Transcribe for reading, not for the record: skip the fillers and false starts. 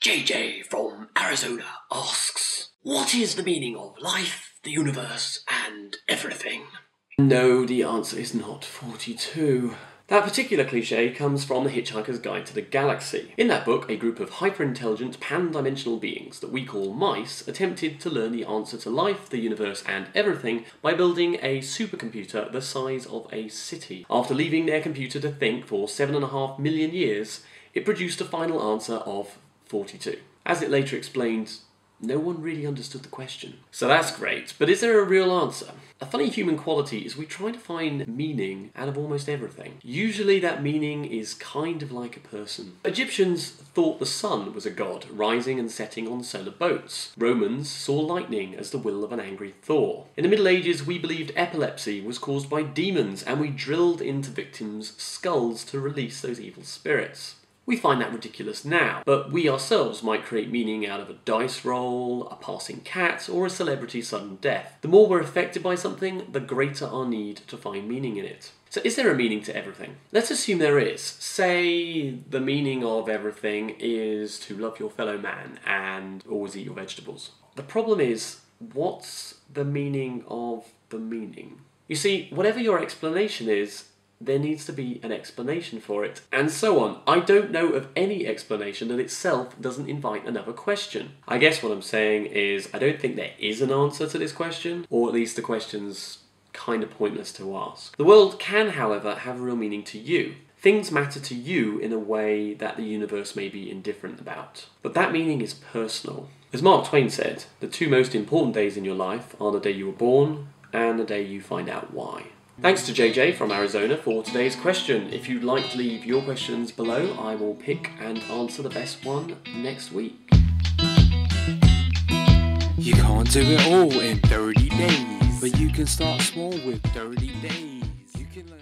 JJ from Arizona asks, what is the meaning of life, the universe, and everything? No, the answer is not 42. That particular cliché comes from The Hitchhiker's Guide to the Galaxy. In that book, a group of hyper-intelligent, pan-dimensional beings that we call mice attempted to learn the answer to life, the universe, and everything by building a supercomputer the size of a city. After leaving their computer to think for 7.5 million years, it produced a final answer of 42. As it later explained, no one really understood the question. So that's great, but is there a real answer? A funny human quality is we try to find meaning out of almost everything. Usually that meaning is kind of like a person. Egyptians thought the sun was a god, rising and setting on solar boats. Romans saw lightning as the will of an angry Thor. In the Middle Ages, we believed epilepsy was caused by demons, and we drilled into victims' skulls to release those evil spirits. We find that ridiculous now, but we ourselves might create meaning out of a dice roll, a passing cat, or a celebrity's sudden death. The more we're affected by something, the greater our need to find meaning in it. So is there a meaning to everything? Let's assume there is. Say the meaning of everything is to love your fellow man and always eat your vegetables. The problem is, what's the meaning of the meaning? You see, whatever your explanation is, there needs to be an explanation for it, and so on. I don't know of any explanation that itself doesn't invite another question. I guess what I'm saying is I don't think there is an answer to this question, or at least the question's kind of pointless to ask. The world can, however, have real meaning to you. Things matter to you in a way that the universe may be indifferent about. But that meaning is personal. As Mark Twain said, the two most important days in your life are the day you were born and the day you find out why. Thanks to JJ from Arizona for today's question. If you'd like to leave your questions below, I will pick and answer the best one next week. You can't do it all in 30 days, but you can start small with 30 days. You can learn